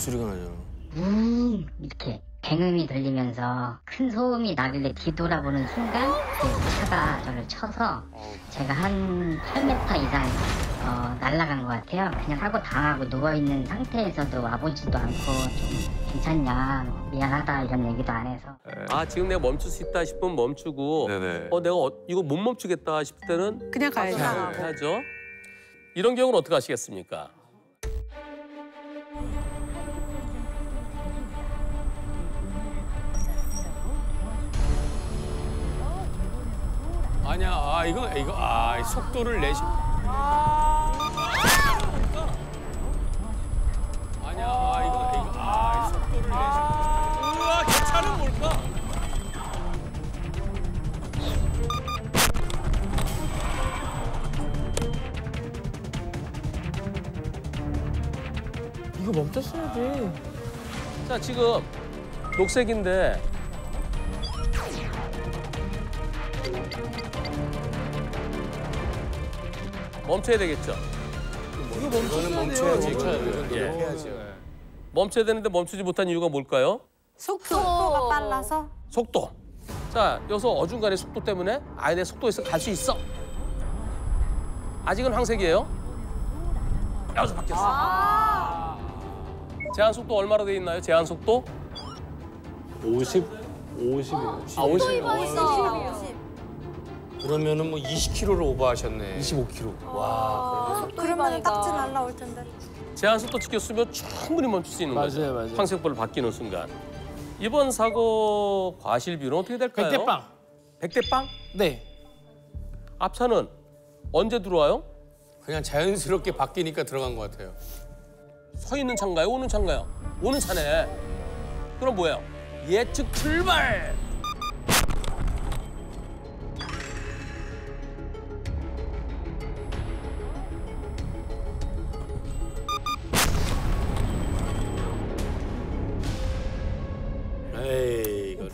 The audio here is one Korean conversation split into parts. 소리가 나잖아. 이렇게 뱅음이 들리면서 큰 소음이 나길래 뒤돌아보는 순간 그 차가 저를 쳐서 제가 한 8m 이상 날아간 것 같아요. 그냥 사고 당하고 누워있는 상태에서도 와보지도 않고 좀 괜찮냐, 미안하다 이런 얘기도 안 해서. 아, 지금 내가 멈출 수 있다 싶으면 멈추고, 네네. 내가 이거 못 멈추겠다 싶을 때는 그냥 가야죠. 이런 경우는 어떻게 하시겠습니까? 아니야, 이거 속도를 내시. 아니야, 이거 속도를 내시. 우와, 저 차는 뭘까? 이거 멈췄어야지. 자, 지금 녹색인데. 멈춰야 되겠죠? 이거 멈춰야지. 예. 멈춰야 되는데 멈추지 못한 이유가 뭘까요? 속도가 빨라서? 속도. 자, 여기서 어중간에 속도 때문에 아예 내 속도에서 갈 수 있어. 아직은 황색이에요. 여기서 바뀌었어. 아 제한 속도 얼마로 돼 있나요? 제한 속도? 50이요. 아, 50이요. 그러면은 뭐 20km를 오버하셨네. 25km. 와. 그러면 딱지 날라올 텐데. 제한 속도 지켰으면 충분히 멈출 수 있는 거죠. 맞아요. 황색불로 바뀌는 순간. 이번 사고 과실비율은 어떻게 될까요? 100대 0. 100대 0? 네. 앞차는 언제 들어와요? 그냥 자연스럽게 바뀌니까 들어간 것 같아요. 서 있는 차인가요? 오는 차인가요? 오는 차네. 그럼 뭐예요? 예측 출발!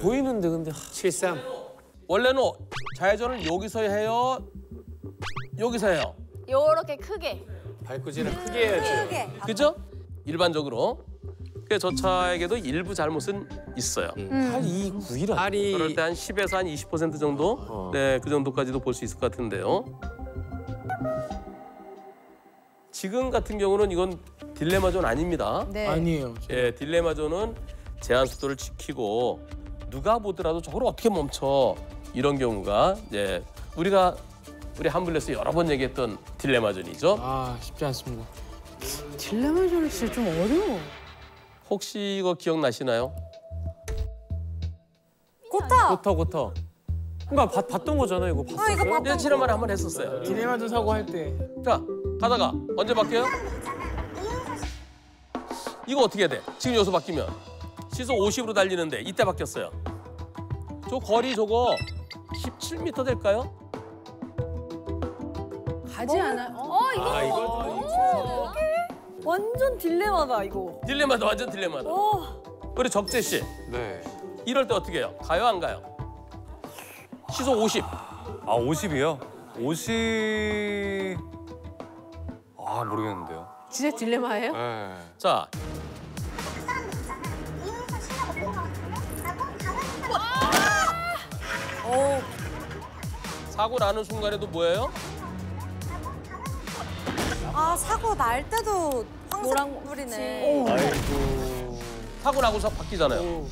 보이는데 근데 73. 원래는 좌회전을 여기서 해요. 여기서 해요. 요렇게 크게. 발코지는 크게 해야죠. 그죠? 일반적으로. 그래서 저 차에게도 일부 잘못은 있어요. 8, 2, 9이라. 그럴 때 한 10에서 한 20% 정도? 네, 그 정도까지도 볼 수 있을 것 같은데요. 지금 같은 경우는 이건 딜레마 존 아닙니다. 네. 아니에요. 예, 딜레마 존은 제한 속도를 지키고 누가 보더라도 저걸 어떻게 멈춰, 이런 경우가 이제 우리 한블레스 여러 번 얘기했던 딜레마전이죠. 아, 쉽지 않습니다. 딜레마전이 진짜 좀 어려워. 혹시 이거 기억나시나요? 고터. 그러니까 봤던 거잖아요, 이거. 봤어요? 이거 봤던 거. 지난번에 한번 했었어요. 딜레마전 사고 할 때. 자, 가다가 언제 바뀌어요? 이거 어떻게 해야 돼? 지금 여기서 바뀌면. 시속 50으로 달리는데 이때 바뀌었어요. 저 거리 저거 17m 될까요? 가지 않아요? 이거 완전 딜레마다, 이거. 딜레마다. 우리 적재 씨. 네. 이럴 때 어떻게 해요? 가요, 안 가요? 시속 50. 아, 50이요? 50... 아, 모르겠는데요. 진짜 딜레마예요? 네. 자. 사고 나는 순간에도 뭐예요? 아, 사고 날 때도 황색불이네. 아이고. 사고 나고서 바뀌잖아요. 오.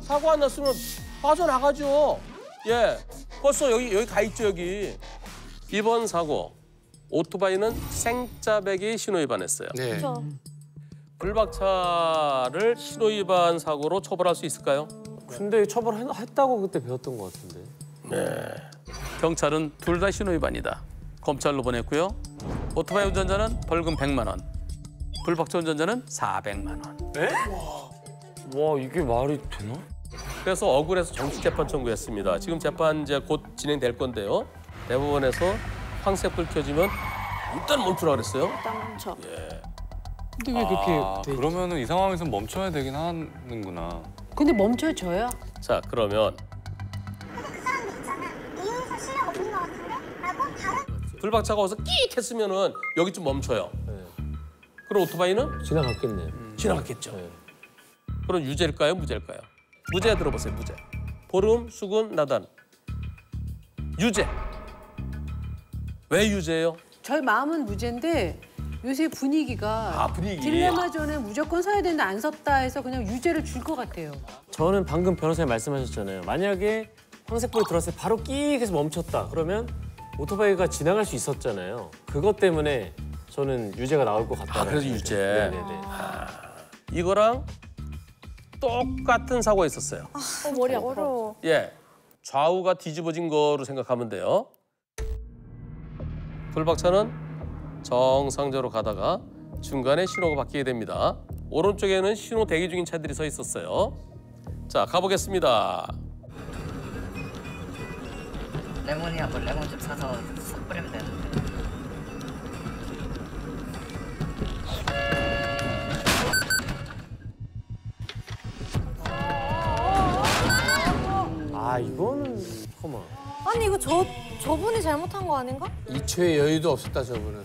사고 안 났으면 빠져나가죠. 예, 벌써 여기 가 있죠, 여기. 이번 사고, 오토바이는 생짜배기 신호위반했어요. 네. 그렇죠. 블박차를 신호위반 사고로 처벌할 수 있을까요? 근데 처벌했다고 그때 배웠던 것 같은데. 네. 경찰은 둘 다 신호위반이다. 검찰로 보냈고요. 오토바이 운전자는 벌금 100만 원. 블박차 운전자는 400만 원. 네? 와, 이게 말이 되나? 그래서 억울해서 정치재판 청구했습니다. 지금 재판 이제 곧 진행될 건데요. 대법원에서 황색불 켜지면 일단 멈추라 그랬어요. 일단 멈춰. 예. 근데 왜 그렇게? 그러면은 이 상황에서 멈춰야 되긴 하는구나. 근데 멈춰줘요? 자, 그러면 불박차가 와서 끼익 했으면은 여기 좀 멈춰요. 네. 그럼 오토바이는? 지나갔겠네요. 지나갔겠죠. 네. 그럼 유죄일까요? 무죄일까요? 무죄 들어보세요, 무죄. 보름, 수금, 나단. 유죄. 왜 유죄예요? 저희 마음은 무죄인데 요새 분위기가 딜레마전에 무조건 사야 되는데 안 섰다 해서 그냥 유죄를 줄 것 같아요. 저는 방금 변호사님 말씀하셨잖아요. 만약에 황색불이 들어왔을 때 바로 끼익 해서 멈췄다. 그러면 오토바이가 지나갈 수 있었잖아요. 그것 때문에 저는 유죄가 나올 것 같다. 아, 그래서 유죄. 네네네. 아, 이거랑 똑같은 사고가 있었어요. 아, 머리 어려워. 예, 좌우가 뒤집어진 거로 생각하면 돼요. 블박차는 정상적으로 가다가 중간에 신호가 바뀌게 됩니다. 오른쪽에는 신호 대기 중인 차들이 서 있었어요. 자, 가보겠습니다. 레몬이야, 뭐 레몬 좀 사서 섞으면 되는데. 아, 이거는 잠깐만. 아니, 이거 저분이 잘못한 거 아닌가? 2초의 여유도 없었다, 저분은.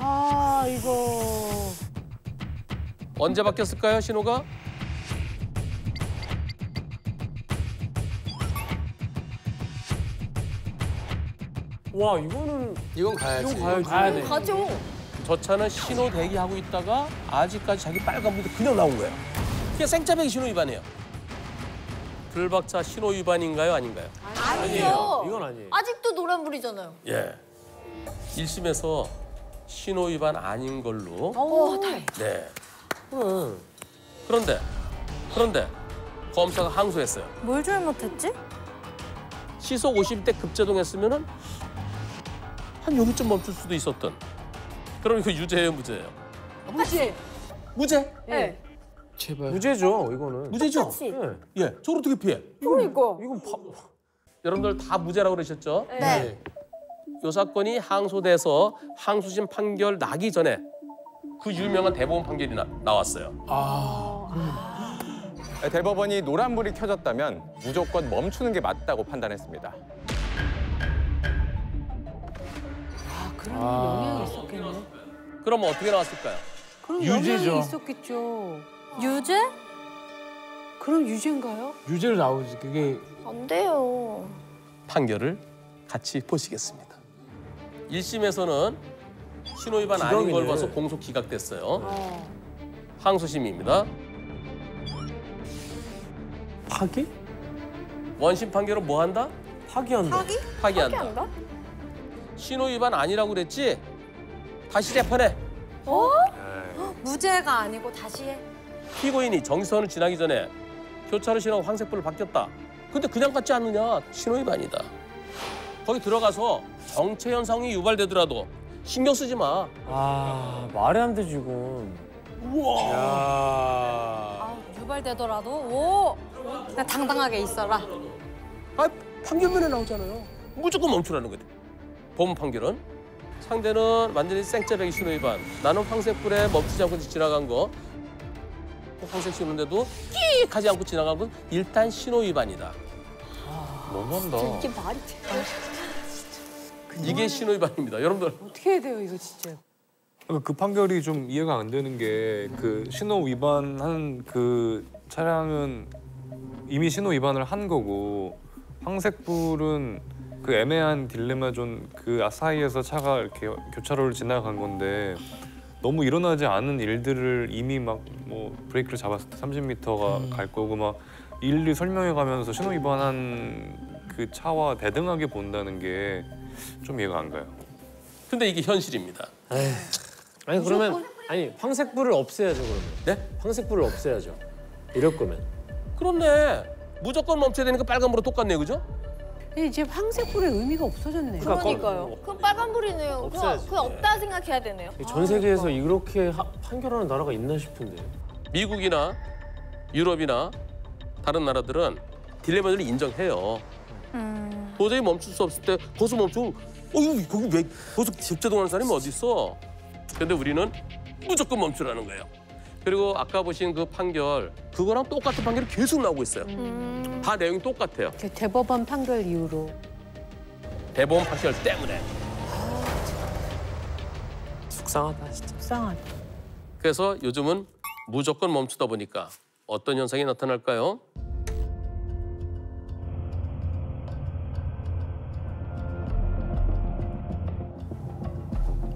아, 이거... 언제 바뀌었을까요, 신호가? 와, 이거는... 이건 가야지. 이건 가야지. 가죠. 저 차는 신호 대기하고 있다가 아직까지 자기 빨간불도 그냥 나온 거예요. 그냥 생짜배기 신호 위반이에요. 블박차 신호 위반인가요, 아닌가요? 아니에요. 이건 아니에요. 아직도 노란불이잖아요. 예. 1심에서 신호 위반 아닌 걸로. 오, 다행이다. 네. 그런데 검사가 항소했어요. 뭘 잘못했지? 시속 50대 급제동했으면은 한 여기쯤 멈출 수도 있었던. 그럼 이거 유죄예요, 무죄예요? 무죄. 무죄? 예. 네. 제발. 무죄죠, 이거는. 무죄죠. 예. 예. 저걸 어떻게 피해? 이건 여러분들 다 무죄라고 그러셨죠? 네. 네. 이 사건이 항소돼서 항소심 판결 나기 전에 그 유명한 대법원 판결이 나왔어요. 아... 대법원이 노란불이 켜졌다면 무조건 멈추는 게 맞다고 판단했습니다. 아, 그런 영향이 있었겠네. 그럼 어떻게 나왔을까요? 그럼 유죄죠. 영향이 있었겠죠. 유죄? 그럼 유죄인가요? 유죄로 나오지, 그게. 안 돼요. 판결을 같이 보시겠습니다. 1심에서는 신호위반 아닌 걸 봐서 공소 기각됐어요. 항소심입니다. 파기? 원심 판결은 뭐 한다? 파기한다. 파기? 파기한다. 신호위반 아니라고 그랬지? 다시 재판해. 어? 무죄가 아니고 다시 해. 피고인이 정지선을 지나기 전에 교차로 신호가 황색불로 바뀌었다. 근데 그냥 갔지 않느냐? 신호위반이다. 거기 들어가서 정체 현상이 유발되더라도 신경 쓰지 마. 아, 말이 안 되지, 이건. 우와. 아, 유발되더라도? 오! 그냥 당당하게 있어라. 아, 판결문에 나오잖아요. 무조건 멈추라는 거예요. 법원 판결은? 상대는 완전히 생짜배기 신호 위반. 나는 황색불에 멈추지 않고 지나간 거. 황색 신호인데도 끼익 하지 않고 지나간 건 일단 신호 위반이다. 너무한다. 이게 말이 돼. 이게 신호 위반입니다, 여러분들. 어떻게 해야 돼요, 이거 진짜? 그 판결이 좀 이해가 안 되는 게 그 신호 위반한 그 차량은 이미 신호 위반을 한 거고 황색불은 그 애매한 딜레마존 그 사이에서 차가 이렇게 교차로를 지나간 건데 너무 일어나지 않은 일들을 이미 막 뭐 브레이크를 잡았을 때 30m가 갈 거고 막. 일일이 설명해가면서 신호 위반한 그 차와 대등하게 본다는 게 좀 이해가 안 가요. 근데 이게 현실입니다. 에이. 아니 그러면 아니 황색불을 없애야죠 그러면. 네? 황색불을 없애야죠. 이럴 거면. 그렇네. 무조건 멈춰야 되니까 빨간불로 똑같네요, 그죠? 이제 황색불의 의미가 없어졌네요. 그러니까요. 그건 빨간불이네요. 없어야지. 그건 없다 생각해야 되네요. 전 세계에서 그러니까. 이렇게 판결하는 나라가 있나 싶은데. 미국이나 유럽이나 다른 나라들은 딜레마를 인정해요. 도저히 멈출 수 없을 때 거기서 멈추고 어휴, 거기 왜 거기서 급제동하는 사람이 어디 있어? 근데 우리는 무조건 멈추라는 거예요. 그리고 아까 보신 그 판결, 그거랑 똑같은 판결이 계속 나오고 있어요. 다 내용이 똑같아요. 대법원 판결 이후로. 대법원 판결 때문에. 아, 속상하다, 진짜. 속상하다. 그래서 요즘은 무조건 멈추다 보니까 어떤 현상이 나타날까요?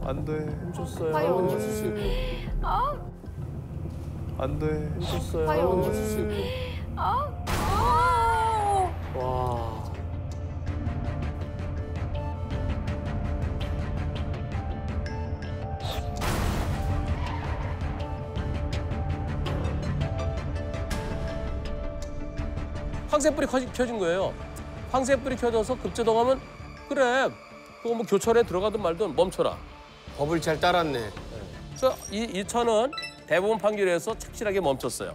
안 돼. 멈췄어요. 안 돼. 멈췄어요. 와. 황새불이 켜진 거예요. 황새불이 켜져서 급제동하면 그래, 그거 뭐 교철에 들어가든 말든 멈춰라. 법을 잘 따랐네. 네. 그래서 이 차는 대법원 판결에서 착실하게 멈췄어요.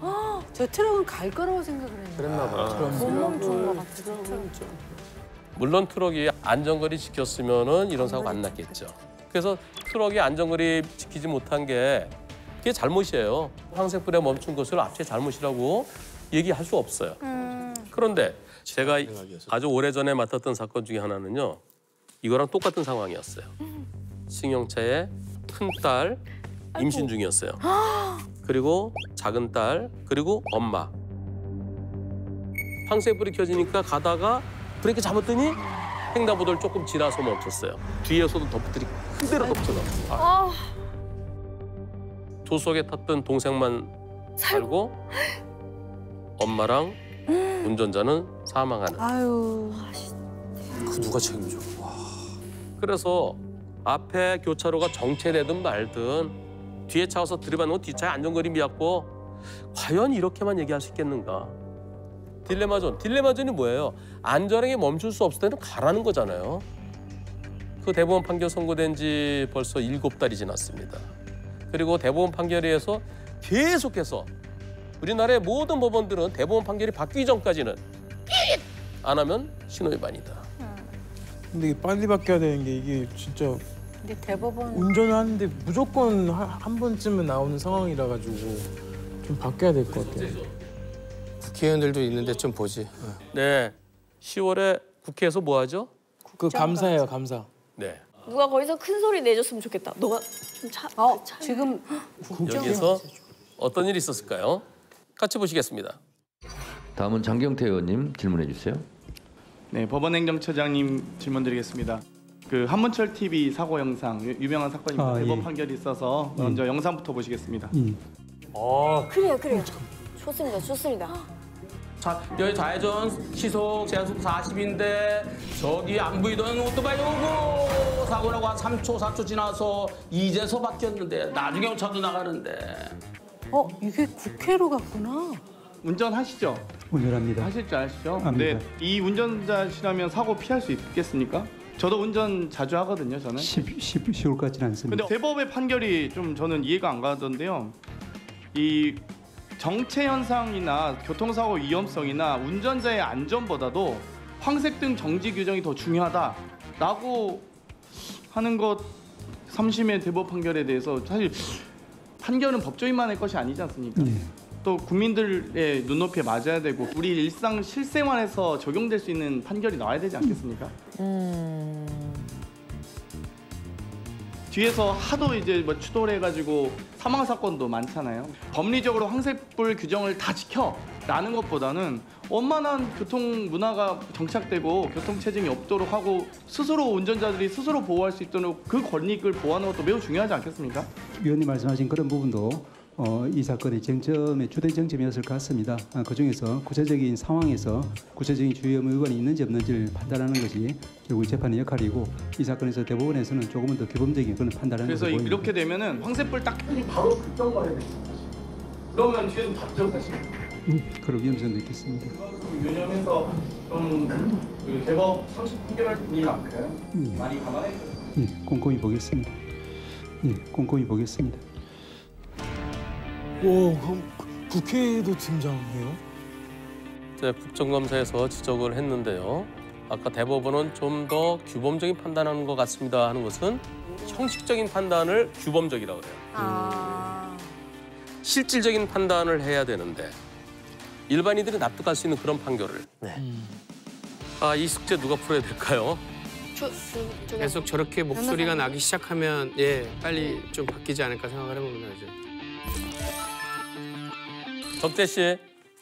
아, 저 트럭은 갈 거라고 생각을 했는데. 그랬나 봐요. 못 멈춘 것 같아요. 물론 트럭이 안전거리 지켰으면 이런 사고가 안 났겠죠. 그래서 트럭이 안전거리 지키지 못한 게 그게 잘못이에요. 황색불에 멈춘 것을 앞뒤의 잘못이라고 얘기할 수 없어요. 그런데 제가 아주 오래전에 맡았던 사건 중에 하나는요. 이거랑 똑같은 상황이었어요. 승용차에 큰 딸 임신 중이었어요. 그리고 작은 딸, 그리고 엄마. 황새불이 켜지니까 가다가 브레이크 잡았더니 횡단보도를 조금 지나서 멈췄어요. 뒤에서도 덤프들이 그대로 덮쳐나왔어요. 아. 조수석에 탔던 동생만 살고 엄마랑 운전자는 사망하는. 아유, 그 누가 책임져? 와. 그래서 앞에 교차로가 정체되든 말든 뒤에 차 와서 들이받는 건 뒷차에 안전거리 미약고 과연 이렇게만 얘기할 수 있겠는가? 딜레마존. 딜레마존이 뭐예요? 안전하게 멈출 수 없을 때는 가라는 거잖아요. 그 대법원 판결 선고된 지 벌써 7달이 지났습니다. 그리고 대법원 판결에 의해서 계속해서 우리나라의 모든 법원들은 대법원 판결이 바뀌기 전까지는 안 하면 신호위반이다. 근데 이게 빨리 바뀌어야 되는 게 이게 진짜 근데 대법원 운전을 하는데 무조건 한 번쯤은 나오는 상황이라 가지고 좀 바뀌어야 될 것 같아요. 국회의원들도 있는데 좀 보지. 네, 10월에 국회에서 뭐 하죠? 그 감사예요, 감사. 네. 누가 거기서 큰 소리 내줬으면 좋겠다. 너가 좀 지금 여기서 어떤 일이 있었을까요? 같이 보시겠습니다. 다음은 장경태 의원님 질문해 주세요. 네, 법원행정처장님 질문드리겠습니다. 그 한문철 TV 사고 영상 유명한 사건입니다. 대법 판결이 있어서 먼저 영상부터 보시겠습니다. 아, 그래요. 좋습니다. 자, 여기 좌회전 시속 제한속 40인데 저기 안 보이던 오토바이 오고 사고라고 한 3초, 4초 지나서 이제서 바뀌었는데 나중에 오차도 나가는데. 이게 국회로 갔구나. 운전하시죠? 운전합니다. 하실 줄 아시죠? 근데 이 운전자시라면 사고 피할 수 있겠습니까? 저도 운전 자주 하거든요, 저는. 10월까지는 안 씁니다. 근데 대법의 판결이 좀 저는 이해가 안 가던데요. 이 정체 현상이나 교통사고 위험성이나 운전자의 안전보다도 황색등 정지 규정이 더 중요하다라고 하는 것 3심의 대법 판결에 대해서 사실 판결은 법조인만의 것이 아니지 않습니까? 네. 또 국민들의 눈높이에 맞아야 되고 우리 일상 실생활에서 적용될 수 있는 판결이 나와야 되지 않겠습니까? 뒤에서 하도 이제 뭐 추돌해 가지고 사망 사건도 많잖아요. 법리적으로 황색불 규정을 다 지켜라는 것보다는 원만한 교통 문화가 정착되고 교통 체증이 없도록 하고 스스로 운전자들이 스스로 보호할 수 있도록 그 권리를 보호하는 것도 매우 중요하지 않겠습니까? 위원님 말씀하신 그런 부분도 이 사건의 쟁점의 주된 쟁점이었을 것 같습니다. 그 중에서 구체적인 상황에서 구체적인 주의험 의견이 있는지 없는지를 판단하는 것이 결국 재판의 역할이고 이 사건에서 대법원에서는 조금은 더 규범적인 그런 판단을 그래서 이렇게 되면은 황새불 딱 바로 급정 가야 됩니다. 그러면 뒤에서 답정 사실 그런 위험성도 있겠습니다. 유념해서 좀 대법 30분께만큼 많이 감안해 주세요. 예, 꼼꼼히 보겠습니다. 오, 국회도 등장해요? 국정감사에서 지적을 했는데요. 아까 대법원은 좀 더 규범적인 판단하는 것 같습니다 하는 것은 형식적인 판단을 규범적이라고 해요. 아... 실질적인 판단을 해야 되는데 일반인들이 납득할 수 있는 그런 판결을. 네. 아, 이 숙제 누가 풀어야 될까요? 계속 저렇게 목소리가 나기 시작하면 예 빨리 좀 바뀌지 않을까 생각을 해봅니다. 이제 접대 씨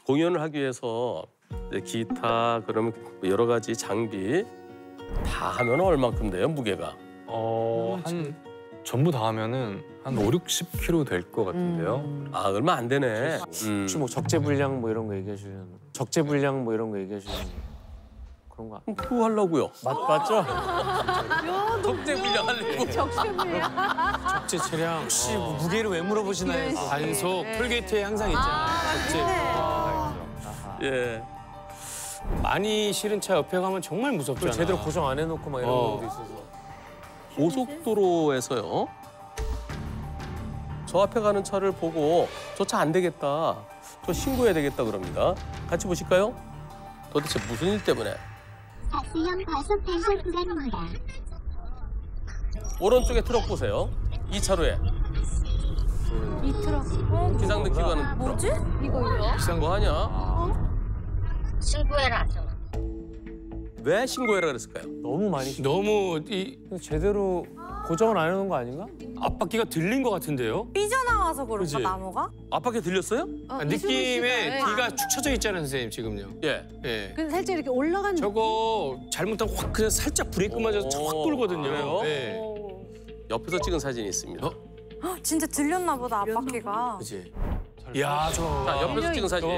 공연을 하기 위해서 기타 그러면 여러 가지 장비 다 하면 얼만큼 돼요 무게가? 한 전부 다 하면은 한 5, 60kg 될 것 같은데요. 아 얼마 안 되네. 혹시 뭐 적재 분량 뭐 이런 거 얘기해 주시는? 적재 분량 뭐 이런 거 얘기해 주시는? 그런 거 그거 하려고요. 맞죠? 적재 분량 하려고. 적재 분량. 적재 체량. 혹시 무게를 왜 물어보시나요? 단속. 톨게이트에 항상 있잖아요. 적재. 예. 많이 실은 차 옆에 가면 정말 무섭잖아요. 제대로 고정 안 해놓고 막 이런 경우도 있어서. 고속도로에서요. 저 앞에 가는 차를 보고 저 차 안 되겠다. 저 신고해야 되겠다 그럽니다. 같이 보실까요? 도대체 무슨 일 때문에? 가스형 과속 구간입니다. 오른쪽에 트럭 보세요. 2차로에. 이 트럭. 기상 느끼고 하는 트럭. 뭐지? 이거요? 기상 뭐 하냐? 신고해라. 왜 신고해라 그랬을까요? 너무 많이 신고. 너무 이 제대로 고정을 안 해놓은 거 아닌가? 앞바퀴가 들린 것 같은데요? 삐져나와서 그런가 나무가? 앞바퀴 들렸어요? 느낌에 뒤가 축 처져 있잖아요 선생님 지금요. 예. 근데 살짝 이렇게 올라간 저거 느낌? 잘못하면 확 그냥 살짝 브레이크 맞아서 확 돌거든요. 네. 옆에서 찍은 사진이 있습니다. 진짜 들렸나 보다 앞바퀴가. 그치. 야, 저. 자, 옆에서 찍은 사진.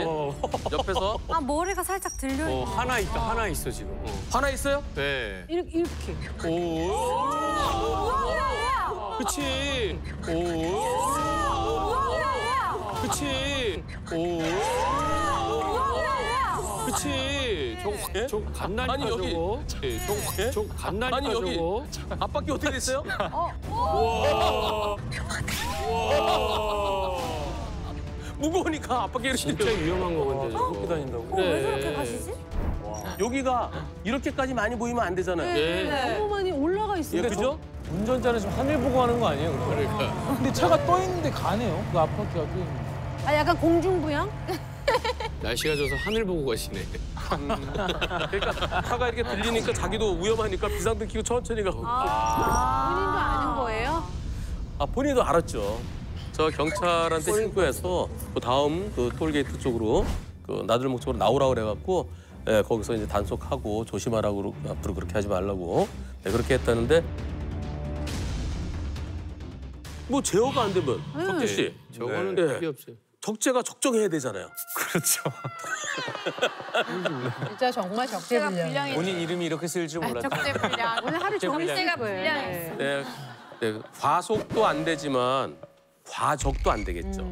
옆에서. 아, 머리가 살짝 들려 있어. 하나 있다, 하나 있어, 지금. 하나 있어요? 네. 이렇게. 오. 그치. 오. 그치. 오. 그치. 저거 간단히 저거. 저거 간단히 저거. 앞바퀴 어떻게 됐어요? 우와. 무거우니까 앞바퀴를 진짜 위험한 건데 이렇게 다닌다고. 왜 저렇게 가시지? 여기가 이렇게까지 많이 보이면 안 되잖아요. 네. 너무 많이 올라가 있어요. 그죠? 운전자는 지금 하늘 보고 가는 거 아니에요? 그러니까. 근데 차가 떠 있는데 가네요. 그 앞바퀴가 떠 있는. 아 약간 공중부양? 날씨가 좋아서 하늘 보고 가시네. 그러니까 차가 이렇게 들리니까 자기도 위험하니까 비상등 켜고 천천히 가고. 본인도 아는 거예요? 아 본인도 알았죠. 저 경찰한테 신고해서 그 다음 그 톨게이트 쪽으로 그 나들목 쪽으로 나오라 그래갖고 예, 거기서 이제 단속하고 조심하라고 앞으로 그렇게 하지 말라고 예, 그렇게 했다는데 뭐 제어가 안 되면 적재 씨 저거는 필요 없어요. 적재가 적정해야 되잖아요. 그렇죠. 진짜 정말 적재가 불량이에요. 본인 이름이 이렇게 쓸 줄 몰랐다. 적재 불량. 오늘 하루 종일 적재가 불량이에요. 네, 과속도 안 되지만. 과적도 안 되겠죠.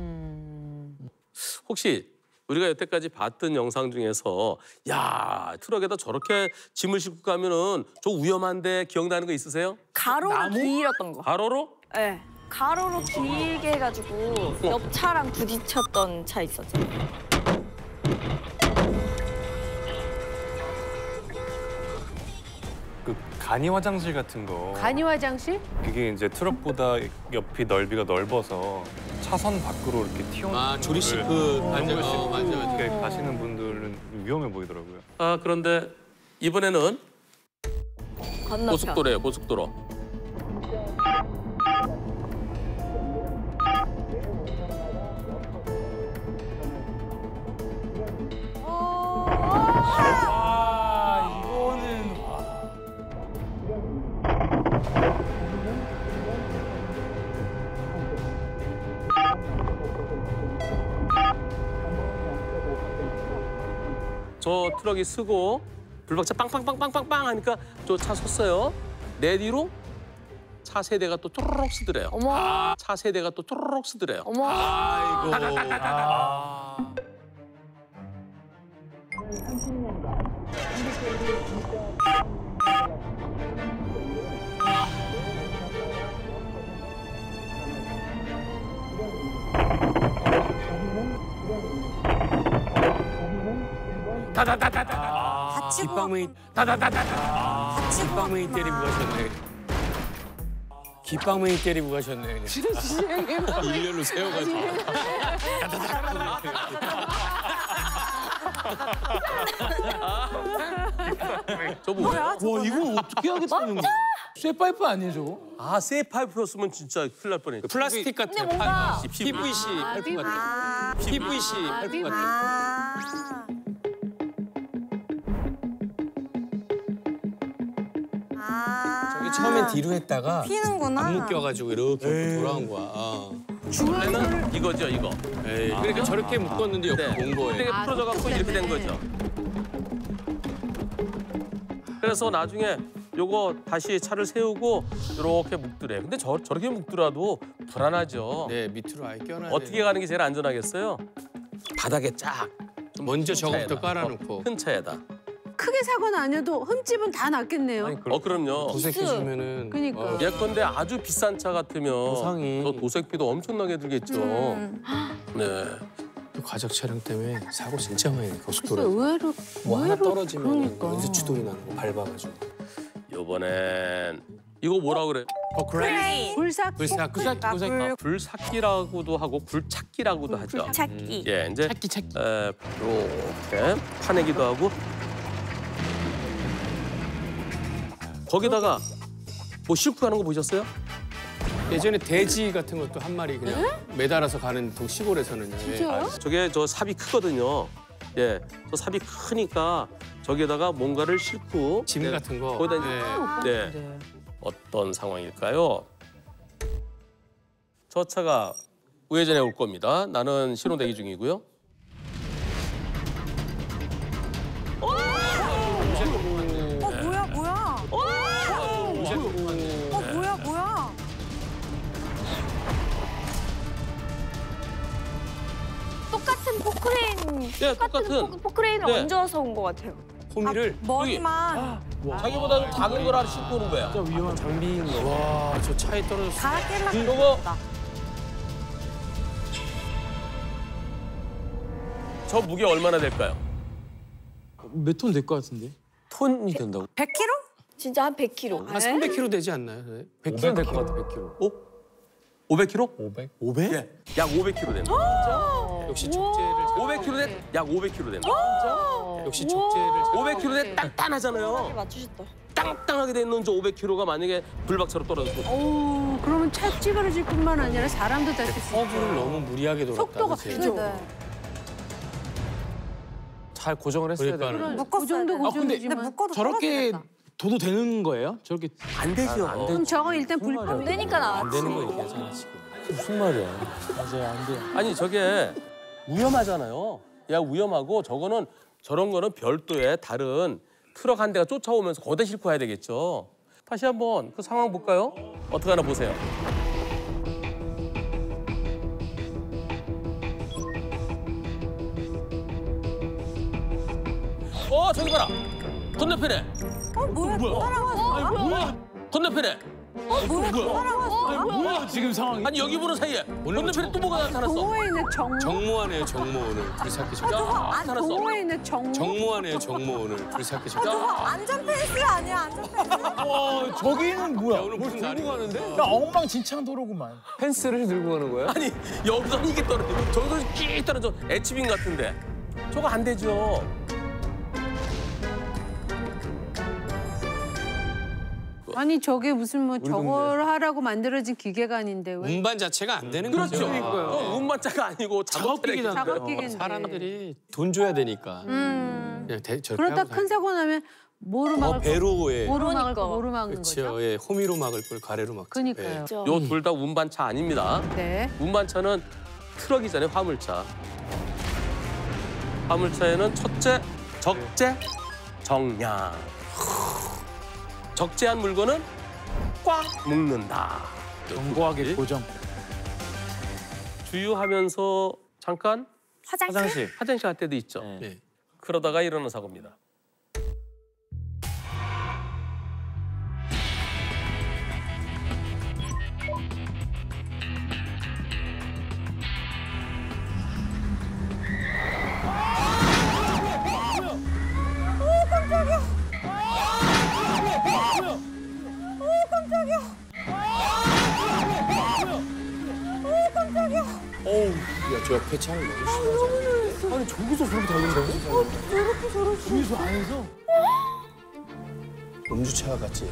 혹시 우리가 여태까지 봤던 영상 중에서 야 트럭에다 저렇게 짐을 싣고 가면은 좀 위험한데 기억나는 거 있으세요? 가로로 나무? 길었던 거. 가로로? 네. 가로로 길게 해가지고 옆 차랑 부딪혔던 차 있었어요. 그 간이 화장실 같은 거. 간이 화장실? 그게 이제 트럭보다 옆이 넓이가 넓어서 차선 밖으로 이렇게 튀어나오는 아, 조리식그 맞아요. 이렇게 가시는 분들은 위험해 보이더라고요. 아, 그런데 이번에는 고속도로예요, 고속도로. 저 트럭이 쓰고 블박차 빵빵빵빵빵빵 하니까 저 차 섰어요. 내 뒤로 차 세 대가 또 쪼르륵 쓰더래요. 어머. 아, 차 세 대가 또 쪼르륵 쓰더래요. 어머. 아이고. 다다다다다. 깃방망이 다다다다다. 깃방망이 때리고 가셨네. 깃방망이 때리고 가셨네. 진짜 지금 일렬로 세워가지고. 다다다다. 저거 뭐야? 저거는? 와, 이걸 어떻게 하겠다는 거야? 쇠파이프 아니에요, 저거? 아, 쇠파이프였으면 진짜 큰일 날 뻔했죠. 플라스틱 같은 뭔가... PVC 파이프 같은 PVC 파이프 같은 처음엔 뒤로 했다가 피는구나. 안 묶여가지고 이렇게 돌아온 거야. 어. 원래는 이거죠, 이거. 에이. 그러니까 저렇게 묶었는데 옆으로 온 거예요. 이렇게 풀어져갖고 이렇게 된 거죠. 그래서 나중에 요거 다시 차를 세우고 이렇게 묶더래. 근데 저렇게 묶더라도 불안하죠. 네, 밑으로 아예 껴놔야 돼요. 어떻게 가는 게 제일 안전하겠어요? 바닥에 쫙. 먼저 저거부터 깔아놓고. 큰 차에다. 크게 사고는 아니어도 흠집은 다 났겠네요. 아니, 그럼요. 도색해주면은. 그러니까. 예컨대 아주 비싼 차 같으면 보상이. 더 도색비도 엄청나게 들겠죠. 네. 과적 차량 때문에 사고 진짜 많이 나요. 고속도로에서. 뭐 하나 떨어지면 연쇄 추돌이 나는 거 밟아가지고. 요번엔 이거 뭐라 그래? 그레인. 불삭기라고도 하고 굴찾기라고도 하죠. 굴찾기. 예, 이제 찾기. 이렇게 파내기도 하고. 거기다가 뭐 싣고 가는 거 보셨어요? 예전에 돼지 같은 것도 한 마리 그냥 매달아서 가는 시골에서는요. 진짜요? 저게 저 삽이 크거든요. 예, 저 삽이 크니까 저기에다가 뭔가를 싣고 짐 같은 거. 거기다 네. 네. 어떤 상황일까요? 저 차가 우회전에 올 겁니다. 나는 신호 대기 중이고요. 포크레인, 네, 똑같은 포크레인을 네. 얹어서 온 것 같아요. 호미를 머리만. 자기보다 좀 작은 걸 하나 싣고 오는 거야. 진짜 위험한 장비인 거. 와, 저 차에 떨어졌어. 다 깨끗하다. 저 무게 얼마나 될까요? 몇 톤 될 것 같은데? 톤이 된다고? 100kg? 진짜 한 100kg. 한 300kg 되지 않나요? 100kg 될 것 같아, 100kg. 어? 500kg? 500? 500? 예. 약 500kg 된다. 역시 축제를 500kg에 약 500kg 된다. 역시 축제를 500kg에 단단하잖아요. 맞추셨다. 땅땅하게 돼 있는 저 500kg가 만약에 불박차로 떨어졌고. 오, 그러면 차 찌그러질 뿐만 아니라 사람도 다칠 수 있어요. 커브를 너무 무리하게 돌았다. 속도가 그죠. 잘 고정을 했어야 되는. 그 정도 고정이지만 저렇게 둬도 되는 거예요? 저렇게 안 되죠. 안 되죠. 그럼 저거 일단 불안 되니까 나왔지. 안 되는 거 얘기하잖아 지금. 무슨 말이야? 맞아요, 안 돼. 아니 저게. 위험하잖아요. 야, 위험하고 저거는 저런 거는 별도의 다른 트럭 한 대가 쫓아오면서 거대 싣고 가야 되겠죠. 다시 한번 그 상황 볼까요? 어떻게 하나 보세요. 저기 봐라. 건너편에. 뭐야? 따라왔어. 뭐야? 건너편에. 뭐야? 따라왔어. 뭐야 지금 상황이? 아니 여기 보는 사이에 건너편에 또 뭐가 나타났어? 동호회 있는 정모. 정모하네요, 정모 오늘. 불사키 정모. 동호회 있는 정모. 정모하네요, 정모 오늘. 불사키 정모. 저거 안전펜스 아니야, 안전펜스. 와, 저기는 뭐야? 야, 오늘 무슨 들고 가는데? 야, 엉망진창 도로구만. 펜스를 들고 가는 거야? 아니, 여기서 이게 떨어져. 저기서 끼익 떨어져. 에치빙 같은데. 저거 안 되죠. 아니 저게 무슨 뭐 저걸 하라고 만들어진 기계가 아닌데 왜? 운반 자체가 안 되는 거죠. 그렇죠. 운반자가 아니고 작업기기잖아요. 작업기기인데. 사람들이 돈 줘야 되니까. 그러다 큰 사고 나면 뭐로 막을 걸? 배로에. 뭐로 막는 거죠? 그렇죠. 예, 호미로 막을 걸 가래로 막죠. 그러니까요. 예. 요 둘 다 운반차 아닙니다. 네. 운반차는 트럭이잖아요, 화물차. 화물차에는 첫째, 적재, 정량. 적재한 물건은 꽉 묶는다. 견고하게 고정. 주유하면서 잠깐 화장실 갈 때도 있죠. 네. 그러다가 일어나는 사고입니다. 저 옆에 차는 너무 심하잖아. 아니 저기서 저렇게 달린다고? 저렇게 저러지? 주유소 안에서? 음주차와 같이.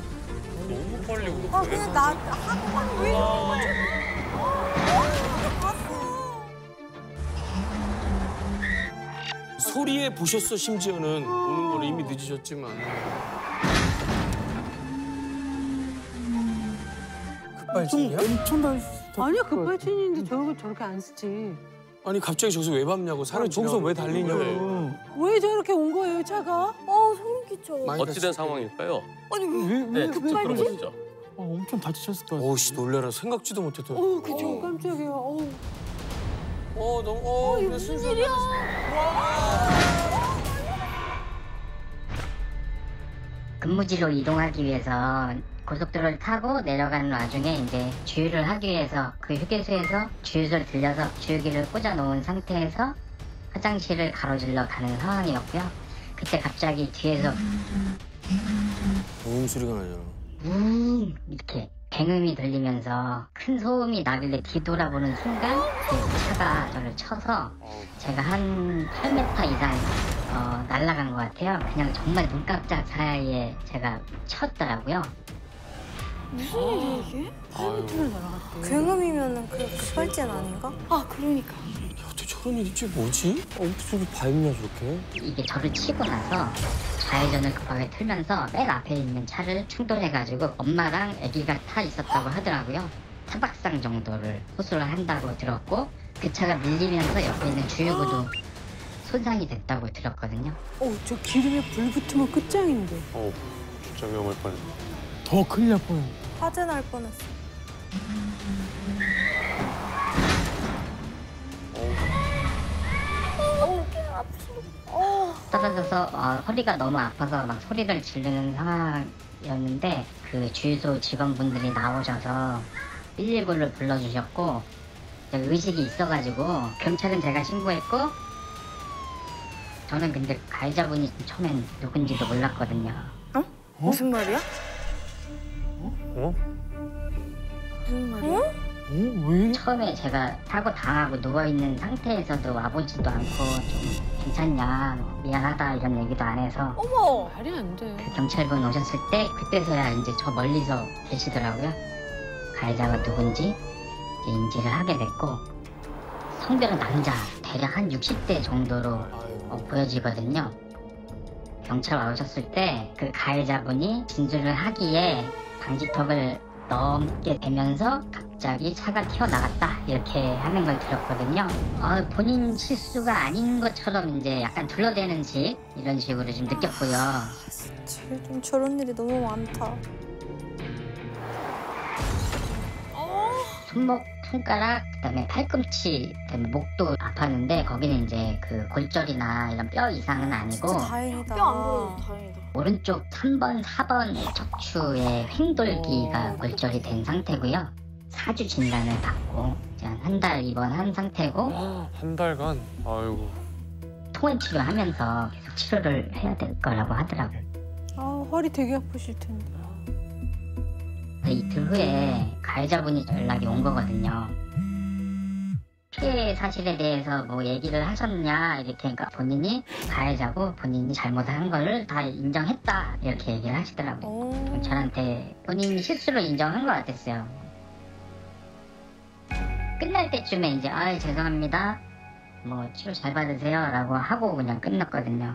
너무 빨리 오고. 아, 근데 나 한국은 왜 이러는 거지? 봤어. 소리에 보셨어, 심지어는. 오는 건 이미 늦으셨지만. 급발진이야? 엄청 다 아니야, 급발진인데 저렇게 안 쓰지. 아니, 갑자기 저기서 왜 밟냐고. 사람이 저기서 왜 달리냐고. 왜 저렇게 온 거예요, 차가? 아, 소름 끼쳐. 어찌된 상황일까요? 아니, 왜? 네, 급발진? 아, 엄청 다치셨을 거야. 어우, 씨, 놀래라. 생각지도 못했다. 어우, 그쵸. 깜짝이야. 어우. 어, 너무, 어, 이거 무슨 일이야. 근무지로 이동하기 위해서 고속도로를 타고 내려가는 와중에 이제 주유를 하기 위해서 그 휴게소에서 주유소를 들려서 주유기를 꽂아놓은 상태에서 화장실을 가로질러 가는 상황이었고요. 그때 갑자기 뒤에서 소리가 나잖아. 이렇게 갱음이 들리면서 큰 소음이 나길래 뒤돌아보는 순간 차가 저를 쳐서 제가 한 8m 이상 날아간 것 같아요. 그냥 정말 눈 깜짝 사이에 제가 쳤더라고요. 무슨 일이야 이게? 8m를 날아갔대. 굉음이면은 그게 급발진 아닌가? 아 그러니까. 야, 어떻게 저런 일이 있지? 뭐지? 어떻게 밟냐 저렇게? 이게 저를 치고 나서 좌회전을 급하게 틀면서 맨 앞에 있는 차를 충돌해가지고 엄마랑 아기가 타 있었다고 하더라고요. 차박상 정도를 호소를 한다고 들었고 그 차가 밀리면서 옆에 있는 주유구도 손상이 됐다고 들었거든요. 어, 저 기름에 불 붙으면 끝장인데. 어, 진짜 위험할 뻔했네. 더 큰일 날 뻔. 화재 날 뻔했어. 어떻게 아프소. 떨어져서 허리가 너무 아파서 막 소리를 지르는 상황이었는데 그 주유소 직원분들이 나오셔서 119를 불러주셨고 의식이 있어가지고 경찰은 제가 신고했고 저는 근데 가해자분이 처음엔 누군지도 몰랐거든요. 어? 무슨 말이야? 어? 무슨 말이야? 어? 왜? 처음에 제가 사고 당하고 누워있는 상태에서도 와보지도 않고 좀 괜찮냐, 미안하다 이런 얘기도 안 해서. 어머! 말이 안 돼. 그 경찰분 오셨을 때 그때서야 이제 저 멀리서 계시더라고요. 가해자가 누군지 이제 인지를 하게 됐고 성별은 남자, 대략 한 60대 정도로 보여지거든요. 경찰 와오셨을 때 그 가해자분이 진술을 하기에 방지턱을 넘게 되면서 갑자기 차가 튀어나갔다 이렇게 하는 걸 들었거든요. 본인 실수가 아닌 것처럼 이제 약간 둘러대는 식 이런 식으로 좀 느꼈고요. 좀 저런 일이 너무 많다. 손목, 손가락, 그다음에 팔꿈치, 그다음에 목도 아팠는데 거기는 이제 그 골절이나 이런 뼈 이상은 아니고. 진짜 다행이다. 뼈 안 부러져서 다행이다. 오른쪽 3번, 4번 척추에 횡돌기가 골절이 된 상태고요. 4주 진단을 받고 이제 한 달 입원한 상태고. 한 달간? 아이고. 통원 치료하면서 계속 치료를 해야 될 거라고 하더라고요. 아, 허리 되게 아프실 텐데. 이틀 후에 가해자분이 연락이 온 거거든요. 피해 사실에 대해서 뭐 얘기를 하셨냐 이렇게 그러니까 본인이 가해자고 본인이 잘못한 거를 다 인정했다 이렇게 얘기를 하시더라고요. 경찰한테 본인이 실수로 인정한 것 같았어요. 끝날 때쯤에 이제 아 죄송합니다 뭐 치료 잘 받으세요 라고 하고 그냥 끝났거든요.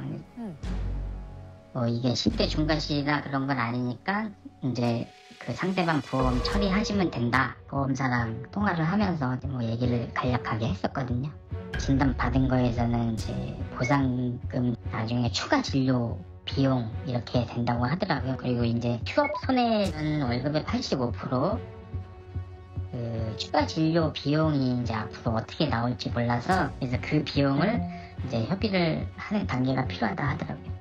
뭐 이게 10대 중과실이나 그런 건 아니니까 이제 그 상대방 보험 처리하시면 된다. 보험사랑 통화를 하면서 뭐 얘기를 간략하게 했었거든요. 진단 받은 거에서는 이제 보상금, 나중에 추가 진료 비용 이렇게 된다고 하더라고요. 그리고 이제 휴업 손해는 월급의 85%. 그 추가 진료 비용이 이제 앞으로 어떻게 나올지 몰라서 그래서 그 비용을 이제 협의를 하는 단계가 필요하다 하더라고요.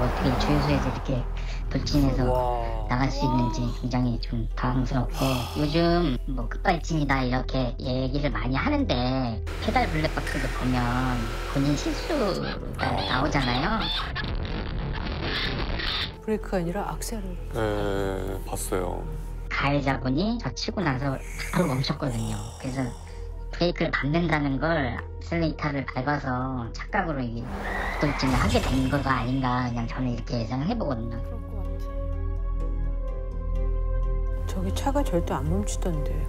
어떻게 주유소에서 이렇게 돌진해서 나갈 수 있는지 굉장히 좀 당황스럽고 요즘 뭐 급발진이다 이렇게 얘기를 많이 하는데 페달 블랙박스도 보면 본인 실수가 나오잖아요. 브레이크가 아니라 악셀을. 네, 봤어요. 가해자분이 저 치고 나서 바로 멈췄거든요. 그래서 브레이크를 밟는다는 걸 악셀레이터를 밟아서 착각으로 이게 우울증을 하게 된 거가 아닌가, 그냥 저는 이렇게 예상을 해보거든요. 저기 차가 절대 안 멈추던데.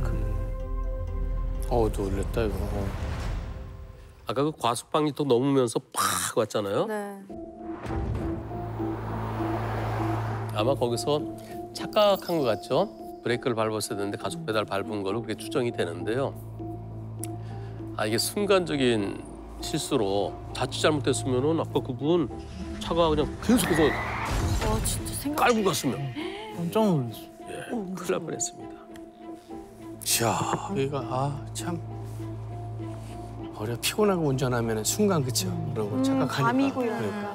어우, 놀랬다 이거. 아까 그 과속방지 또 넘으면서 팍 왔잖아요. 네. 아마 거기서 착각한 것 같죠? 브레이크를 밟았어야 되는데 가속 페달 밟은 걸로 그게 추정이 되는데요. 아, 이게 순간적인 실수로 자칫 잘못됐으면은 아까 그분 차가 그냥 계속해서 깔고 갔으면 깜짝 놀랐어. 예, 큰일 날 뻔했습니다. 이야, 여기가 참 어려 피곤하고 운전하면 순간 그쵸? 그러고 착각하니까. 밤이고 이러니까.